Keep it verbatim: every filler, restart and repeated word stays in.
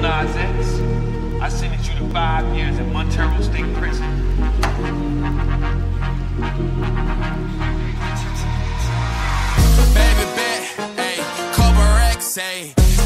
nonsense. I sentenced you to five years in Montero State Prison. Baby, bet, ayy, Cobra X, ayy.